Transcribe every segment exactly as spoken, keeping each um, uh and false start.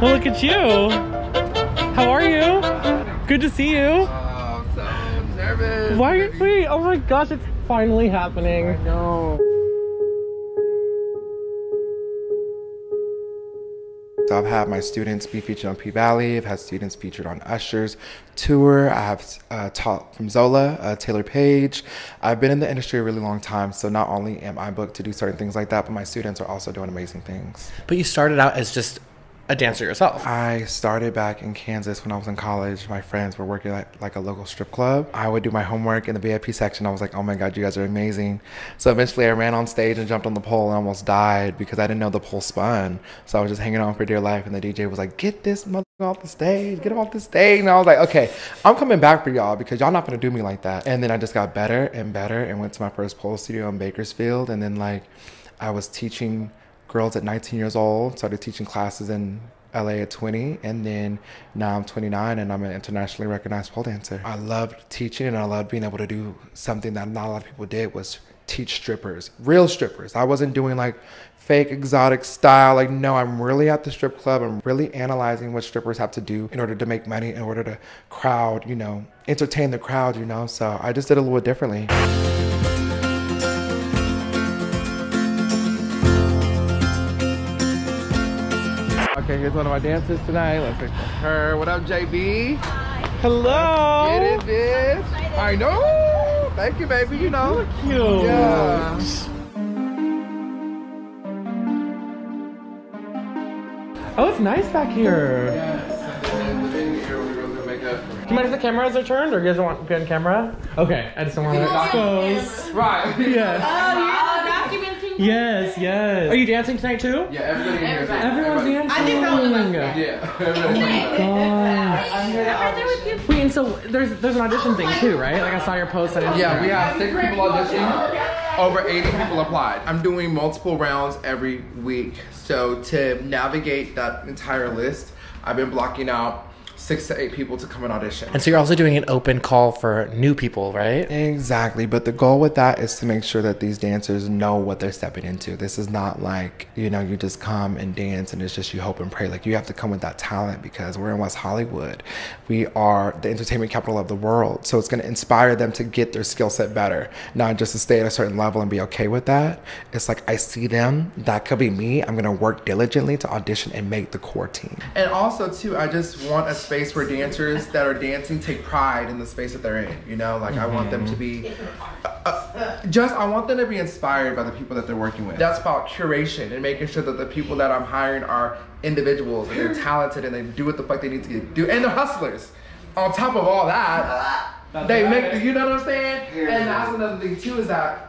Well, look at you. How are you? Good to see you. Oh, I'm so nervous. Why are you, wait, oh my gosh, it's finally happening. I know. So I've had my students be featured on P Valley. I've had students featured on Usher's tour. I have uh, taught from Zola, uh, Taylor Page. I've been in the industry a really long time, so not only am I booked to do certain things like that, but my students are also doing amazing things. But you started out as just a dancer yourself. I started back in Kansas when I was in college. My friends were working at like a local strip club. I would do my homework in the V I P section. I was like, oh my God, you guys are amazing. So eventually I ran on stage and jumped on the pole and almost died because I didn't know the pole spun. So I was just hanging on for dear life and the D J was like, get this mother off the stage, get him off the stage. And I was like, okay, I'm coming back for y'all because y'all not gonna do me like that. And then I just got better and better and went to my first pole studio in Bakersfield. And then like I was teaching girls at nineteen years old, started teaching classes in L A at twenty, and then now I'm twenty-nine and I'm an internationally recognized pole dancer. I loved teaching and I loved being able to do something that not a lot of people did, was teach strippers, real strippers. I wasn't doing like fake exotic style. Like, no, I'm really at the strip club. I'm really analyzing what strippers have to do in order to make money, in order to crowd, you know, entertain the crowd, you know? So I just did a little differently. Okay, here's one of my dancers tonight. Let's pick her. What up, J B? Hi. Hello. Get it, bitch. I know. Thank you, baby. You know. You look cute. Yeah. Oh, it's nice back here. Yes. Do you mind if the cameras are turned, or you guys don't want to be on camera? Okay, I just don't want to let it close. Right. Yes. Oh, yeah. Yes, yes. Are you dancing tonight too? Yeah, everybody in here is dancing. Everyone's dancing. I think that was like, yeah. Oh my gosh. Wait, and so there's there's an audition thing too, right? Like I saw your post on Instagram. Yeah, we have six people auditioning. Over eighty people applied. I'm doing multiple rounds every week. So to navigate that entire list, I've been blocking out six to eight people to come and audition. And so you're also doing an open call for new people, right? Exactly, but the goal with that is to make sure that these dancers know what they're stepping into. This is not like, you know, you just come and dance and it's just you hope and pray. Like, you have to come with that talent because we're in West Hollywood. We are the entertainment capital of the world. So it's gonna inspire them to get their skill set better, not just to stay at a certain level and be okay with that. It's like, I see them, that could be me. I'm gonna work diligently to audition and make the core team. And also too, I just want a space where dancers that are dancing take pride in the space that they're in, you know? Like, mm-hmm. I want them to be, uh, uh, just, I want them to be inspired by the people that they're working with. That's about curation and making sure that the people that I'm hiring are individuals and they're talented and they do what the fuck they need to do. And they're hustlers. On top of all that, that's they right. make, the, you know what I'm saying? And that's another thing too, is that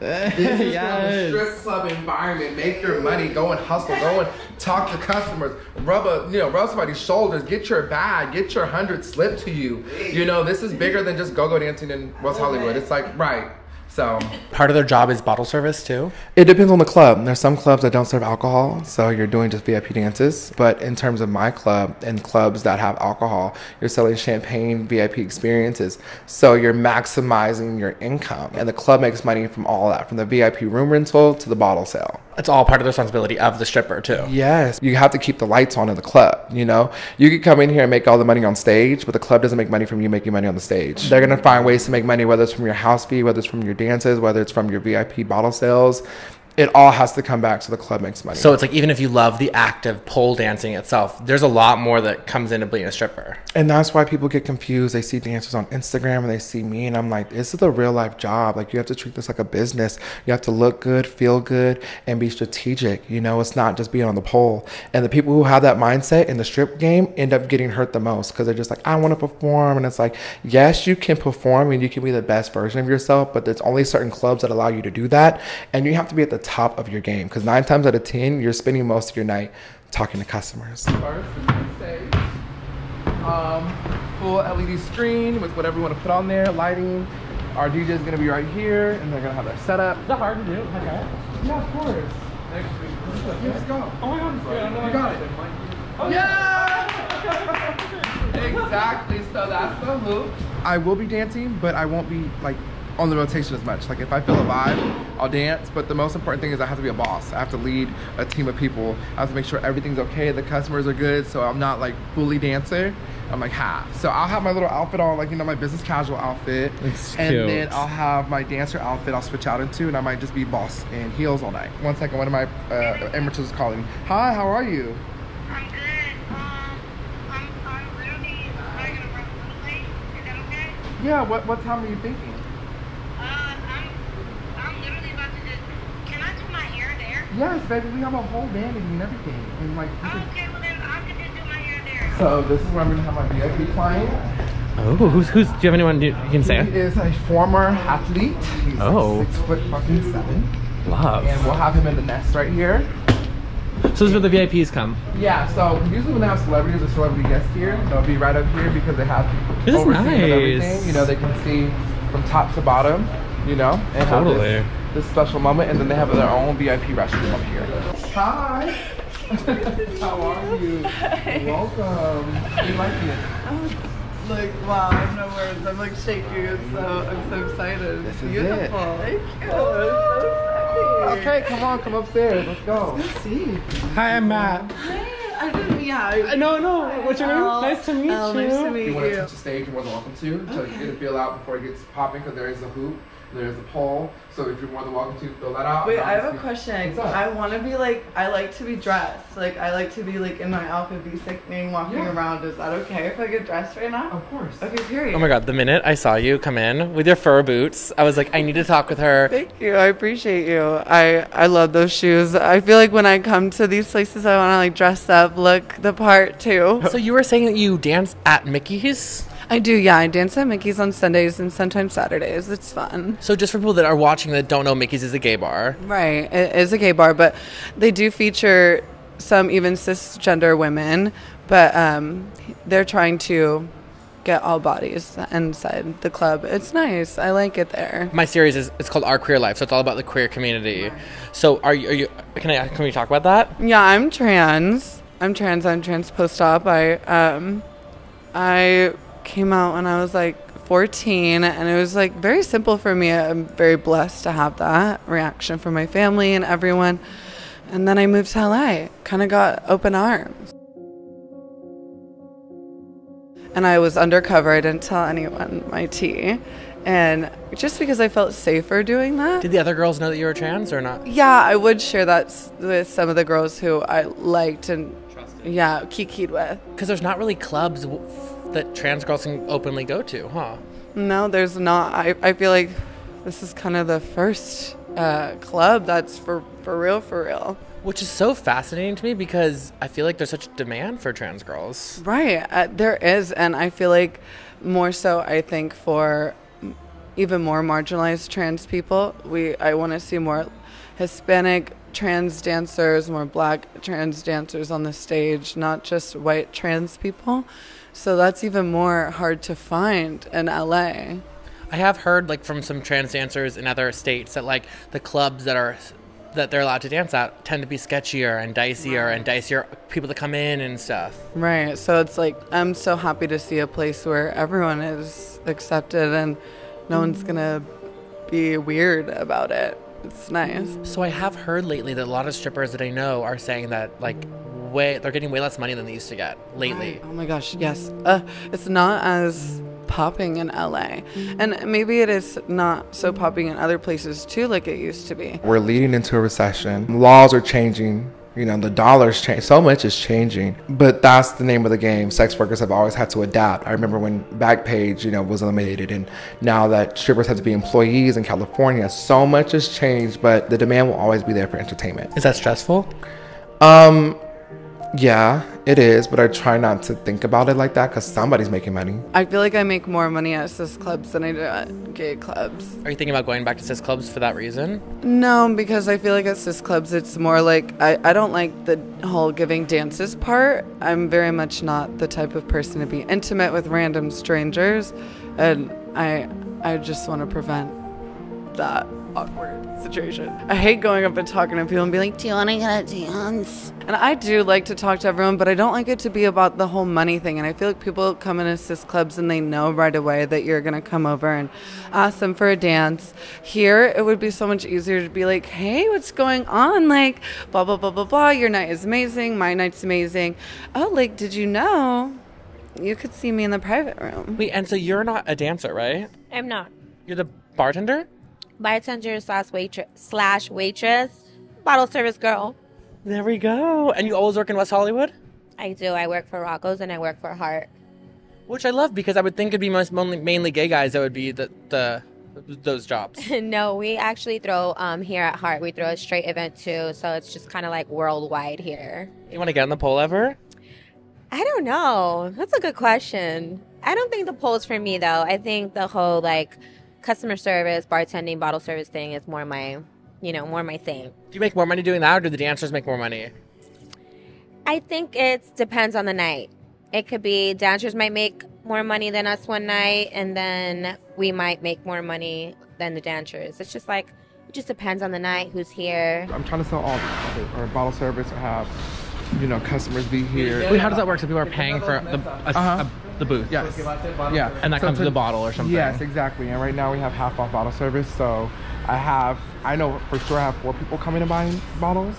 this is yes. from a strip club environment. Make your money. Go and hustle. Go and talk to customers. Rub a, you know, rub somebody's shoulders. Get your bag. Get your hundred slip to you. You know, this is bigger than just go-go dancing in West Hollywood. It's like, right. So part of their job is bottle service too? It depends on the club. There's some clubs that don't serve alcohol, so you're doing just V I P dances. But in terms of my club and clubs that have alcohol, you're selling champagne V I P experiences. So you're maximizing your income. And the club makes money from all that, from the V I P room rental to the bottle sale. It's all part of the responsibility of the stripper too. Yes, you have to keep the lights on in the club, you know? You could come in here and make all the money on stage, but the club doesn't make money from you making money on the stage. They're gonna find ways to make money, whether it's from your house fee, whether it's from your dances, whether it's from your V I P bottle sales. It all has to come back so the club makes money. So it's like, even if you love the act of pole dancing itself, there's a lot more that comes into being a stripper. And that's why people get confused. They see dancers on Instagram and they see me and I'm like, this is a real life job. Like, you have to treat this like a business. You have to look good, feel good, and be strategic. You know, it's not just being on the pole. And the people who have that mindset in the strip game end up getting hurt the most because they're just like, I want to perform. And it's like, yes, you can perform and you can be the best version of yourself, but there's only certain clubs that allow you to do that. And you have to be at the top of your game, because nine times out of ten you're spending most of your night talking to customers. First, stage, um, full L E D screen with whatever you want to put on there, lighting. Our D J is going to be right here, and they're going to have their setup. Is that hard to do? Okay. Yeah, of course. Next week. Yeah, let's go. Oh my God, yeah, you got it. Oh, yeah. Exactly. So that's the loop. I will be dancing, but I won't be like on the rotation as much. Like if I feel a vibe, I'll dance, but the most important thing is I have to be a boss. I have to lead a team of people. I have to make sure everything's okay, the customers are good, so I'm not like fully dancer, I'm like half. So I'll have my little outfit on, like, you know, my business casual outfit. That's and cute. Then I'll have my dancer outfit I'll switch out into, and I might just be boss in heels all night. One second, one of my uh, amateurs is calling me. Hi, how are you? I'm good. Um, I'm, I'm literally, I'm going to run a little late. Is that okay? Yeah, what, what time are you thinking? Yes, baby, we have a whole bandage and everything. And like, oh, okay, well then I'm gonna do my hair there. So this is where I'm gonna have my V I P client. Oh, who's who's? Do you have anyone you can say? He is a former athlete. He's oh. like six foot fucking seven. Love. And we'll have him in the nest right here. So this is where the V I Ps come. Yeah. So usually when they have celebrities or celebrity guests here, they'll be right up here because they have this is nice. Everything. You know, they can see from top to bottom. You know, and totally. Have this, this special moment, and then they have their own V I P restroom up here. Hi! How are you? Hi. Welcome. We like you. Oh, like, wow, I have no words. I'm like shaking, so I'm so excited. This is beautiful. It. Thank you. Oh, so okay, come on, come upstairs. Let's go. Let's see. Hi, I'm Matt. Hi. I didn't, yeah. I, no, no. Hi, what's your name? Al. Nice to meet Al, you. Nice to meet you. If you want to touch the stage, you're more than welcome to. So okay. You get a feel out before it gets popping, because there is a hoop. There's a poll, so if you're more than welcome to fill that out. Wait, I have a question. I want to be like, I like to be dressed. Like, I like to be like in my outfit, be sickening, walking yeah. around. Is that okay if I get dressed right now? Of course. Okay, period. Oh my God, the minute I saw you come in with your fur boots, I was like, I need to talk with her. Thank you, I appreciate you. I, I love those shoes. I feel like when I come to these places, I want to like dress up, look the part too. So you were saying that you dance at Mickey's? I do, yeah. I dance at Mickey's on Sundays and sometimes Saturdays. It's fun. So just for people that are watching that don't know, Mickey's is a gay bar. Right. It is a gay bar, but they do feature some even cisgender women, but um, they're trying to get all bodies inside the club. It's nice. I like it there. My series is it's called Our Queer Life, so it's all about the queer community. Right. So are you, are you, can I, can we talk about that? Yeah, I'm trans. I'm trans. I'm trans post-op. I, um, I... came out when I was like fourteen, and it was like very simple for me. I'm very blessed to have that reaction from my family and everyone. And then I moved to L A, kind of got open arms. And I was undercover. I didn't tell anyone my tea. And just because I felt safer doing that. Did the other girls know that you were trans or not? Yeah, I would share that with some of the girls who I liked and trusted. Yeah, kikied with. Because there's not really clubs that trans girls can openly go to, huh? No, there's not. I, I feel like this is kind of the first uh, club that's for, for real, for real. Which is so fascinating to me because I feel like there's such demand for trans girls. Right, uh, there is. And I feel like more so, I think, for even more marginalized trans people, we I want to see more Hispanic trans dancers, more black trans dancers on the stage, not just white trans people. So that's even more hard to find in L A. I have heard like from some trans dancers in other states that like the clubs that are that they're allowed to dance at tend to be sketchier and dicier right. and dicier people that come in and stuff. Right. So it's like I'm so happy to see a place where everyone is accepted and no one's gonna be weird about it. It's nice. So I have heard lately that a lot of strippers that I know are saying that like way they're getting way less money than they used to get lately. Oh my gosh, yes. Uh, it's not as popping in L A. And maybe it is not so popping in other places too like it used to be. We're leading into a recession. Laws are changing. You know, the dollar's changed. So much is changing. But that's the name of the game. Sex workers have always had to adapt. I remember when Backpage, you know, was eliminated. And now that strippers have to be employees in California, so much has changed. But the demand will always be there for entertainment. Is that stressful? Um, yeah, it is. But I try not to think about it like that because somebody's making money. I feel like I make more money at cis clubs than I do at gay clubs. Are you thinking about going back to cis clubs for that reason? No, because I feel like at cis clubs, it's more like I, I don't like the whole giving dances part. I'm very much not the type of person to be intimate with random strangers. And I, I just want to prevent that. awkward situation. I hate going up and talking to people and being like, do you want to get a dance? And I do like to talk to everyone, but I don't like it to be about the whole money thing. And I feel like people come into cis clubs and they know right away that you're going to come over and ask them for a dance. Here, it would be so much easier to be like, hey, what's going on? Like, blah, blah, blah, blah, blah. Your night is amazing. My night's amazing. Oh, like, did you know you could see me in the private room? Wait, and so you're not a dancer, right? I'm not. You're the bartender? Bartender slash waitress, slash waitress, bottle service girl. There we go. And you always work in West Hollywood? I do. I work for Rocco's and I work for Heart. Which I love because I would think it'd be most mainly gay guys that would be the, the those jobs. No, we actually throw um, here at Heart. We throw a straight event too, so it's just kind of like worldwide here. You want to get on the pole ever? I don't know. That's a good question. I don't think the pole's for me though. I think the whole like customer service, bartending, bottle service thing is more my, you know, more my thing. Do you make more money doing that, or do the dancers make more money? I think it depends on the night. It could be dancers might make more money than us one night, and then we might make more money than the dancers. It's just like, it just depends on the night, who's here. I'm trying to sell all these, or bottle service, or have, you know, customers be here. Wait, how does that work? So people are paying for the, a, uh-huh. a, the booth? Yes. Yeah. And that so comes with a bottle or something? Yes, exactly. And right now we have half off bottle service. So I have, I know for sure I have four people coming and buying bottles,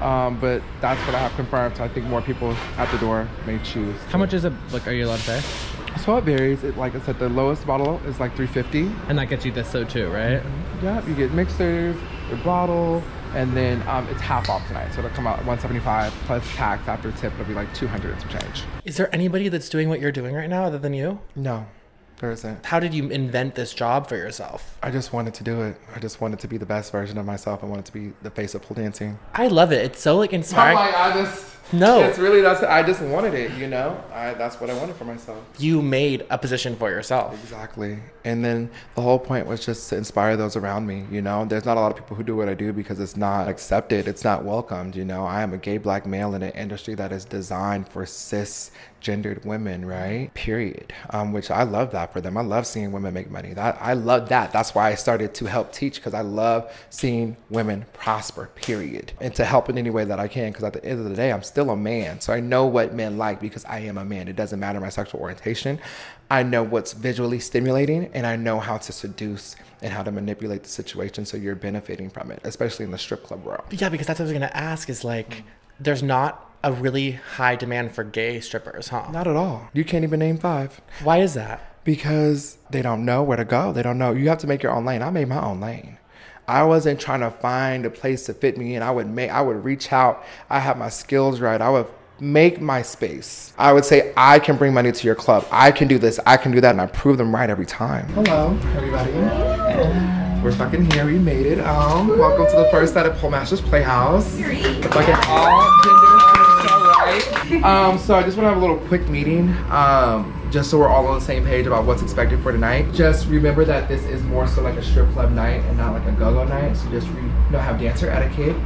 um, but that's what I have confirmed. So I think more people at the door may choose. How to. much is it? Like, are you allowed to pay? So it varies. It, like I said, the lowest bottle is like three fifty. And that gets you this so too, right? Mm-hmm. Yeah, you get mixers, your bottle, and then um, it's half off tonight, so it'll come out one seventy-five plus tax after tip. It'll be like two hundred and some change. Is there anybody that's doing what you're doing right now other than you? No, there isn't. How did you invent this job for yourself? I just wanted to do it. I just wanted to be the best version of myself. I wanted to be the face of pole dancing. I love it. It's so like inspiring. Oh my, I just no. It's really that's. I just wanted it. You know, I, that's what I wanted for myself. You made a position for yourself. Exactly. And then the whole point was just to inspire those around me, you know? There's not a lot of people who do what I do because it's not accepted, it's not welcomed, you know? I am a gay black male in an industry that is designed for cisgendered women, right? Period. Um, which I love that for them. I love seeing women make money. That I love that. That's why I started to help teach, because I love seeing women prosper, period. And to help in any way that I can, because at the end of the day, I'm still a man. So I know what men like because I am a man. It doesn't matter my sexual orientation. I know what's visually stimulating, and I know how to seduce and how to manipulate the situation so you're benefiting from it, especially in the strip club world. Yeah, because that's what I was going to ask is like, mm-hmm. There's not a really high demand for gay strippers, huh? Not at all. You can't even name five. Why is that? Because they don't know where to go. They don't know. You have to make your own lane. I made my own lane. I wasn't trying to find a place to fit me in. I would make, I would reach out. I had my skills right. I would make my space. I would say, I can bring money to your club. I can do this, I can do that, and I prove them right every time. Hello, everybody. Hello. We're fucking here, we made it. Um, welcome to the first night of Polemasters Playhouse. It's like an all gender, right? Um, so I just wanna have a little quick meeting, um, just so we're all on the same page about what's expected for tonight. Just remember that this is more so like a strip club night and not like a go-go night, so just re you know, have dancer etiquette.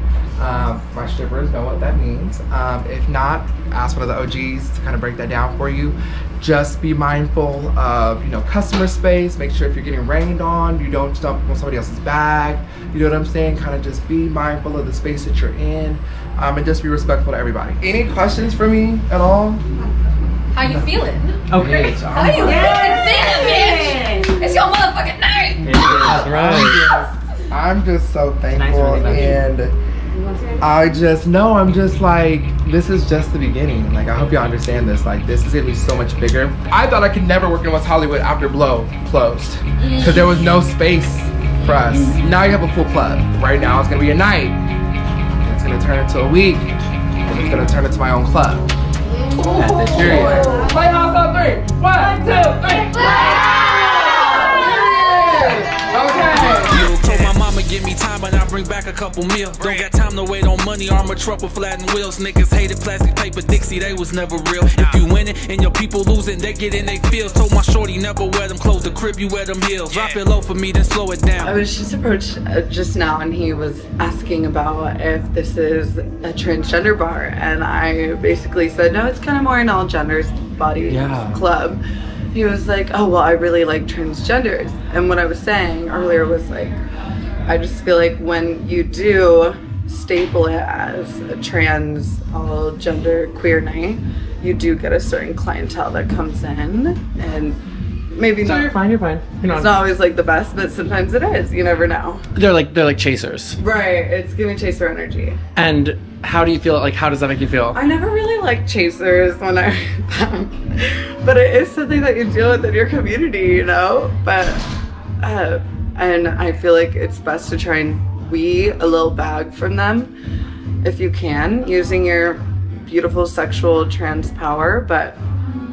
Um, my strippers know what that means. Um, if not, ask one of the O Gs to kind of break that down for you. Just be mindful of, you know, customer space. Make sure if you're getting rained on, you don't dump on somebody else's bag. You know what I'm saying? Kind of just be mindful of the space that you're in, um, and just be respectful to everybody. Any questions for me at all? How you feeling? Okay. Bitch, How you right. feeling, bitch? It's your motherfucking night. It oh. right. I'm just so thankful nice and. I just know I'm just like, this is just the beginning. Like, I hope y'all understand this. Like, this is gonna be so much bigger. I thought I could never work in West Hollywood after Blow closed, because there was no space for us. Now you have a full club. Right now it's gonna be a night. It's gonna turn into a week. And it's gonna turn into my own club. That's the period. Playhouse on three. One, two, three. Playhouse! Okay. Give me time and I bring back a couple meal. Don't got time to wait on money, armor truck with flattened wheels. Niggas hated plastic paper, Dixie, they was never real. If you win it and your people losing, they get in they feels. Told my shorty never wear them clothes, the crib you wear them heels. Drop it low for me, then slow it down. I was just approached uh, just now and he was asking about if this is a transgender bar. And I basically said, no, it's kind of more an all genders body yeah. club. He was like, oh, well, I really like transgenders. And what I was saying earlier was like, I just feel like when you do staple it as a trans, all gender, queer night, you do get a certain clientele that comes in, and maybe so not. You're fine. You're fine. You're not. It's not always like the best, but sometimes it is. You never know. They're like they're like chasers. Right. It's giving chaser energy. And how do you feel? Like, how does that make you feel? I never really liked chasers when I but it is something that you deal with in your community, you know. But uh, and I feel like it's best to try and wee a little bag from them, if you can, using your beautiful sexual trans power. But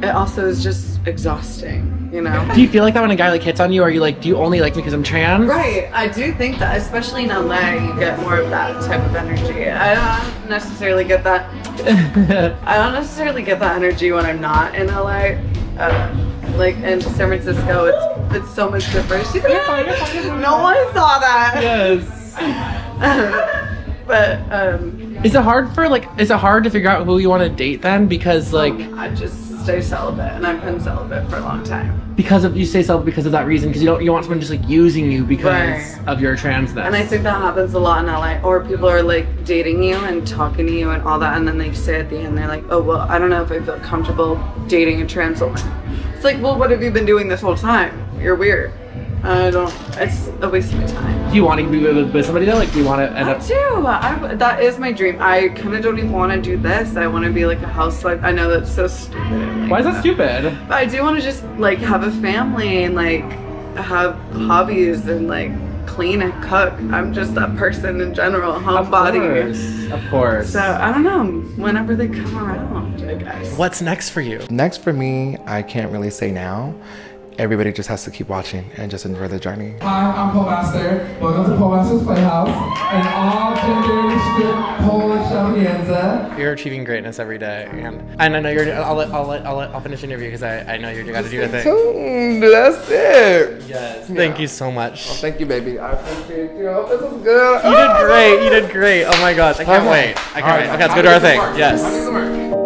it also is just exhausting, you know. Do you feel like that when a guy like hits on you? Or are you like, do you only like me because I'm trans? Right, I do think that, especially in L A, you get more of that type of energy. I don't necessarily get that. I don't necessarily get that energy when I'm not in L A. Uh, like in San Francisco, it's it's so much different. She's like, no one saw that. Yes. But um, is it hard for like? Is it hard to figure out who you want to date then? Because like, um, I just. Stay celibate, and I've been celibate for a long time. Because of you stay celibate because of that reason, because you don't you want someone just like using you because right. of your transness. And I think that happens a lot in L A. Or people are like dating you and talking to you and all that, and then they say at the end, they're like, oh well, I don't know if I feel comfortable dating a trans woman. It's like, well, what have you been doing this whole time? You're weird. I don't. It's a waste of my time. Do you want to be with, with somebody though? Like, do you want to end I up? Do. I do. That is my dream. I kind of don't even want to do this. I want to be like a housewife. I know that's so stupid. Like, why is that stupid? But I do want to just like have a family and like have hobbies and like clean and cook. I'm just that person in general. Homebody. Of, of course. So I don't know. Whenever they come around, I guess. What's next for you? Next for me, I can't really say now. Everybody just has to keep watching and just enjoy the journey. Hi, I'm Polemaster. Welcome to Polemasters Playhouse, an all-gender Polish showmanza. You're achieving greatness every day, and, and I know you're. I'll let, I'll let, I'll let, I'll finish the interview because I, I know you're got to do a thing. Tuned. That's it. Yes. Thank yeah. you so much. Well, thank you, baby. I appreciate you. Oh, this is good. You oh. did great. You did great. Oh my gosh, I can't all wait. Right. I can't all wait. Right. Okay, let's go do our thing. Yes.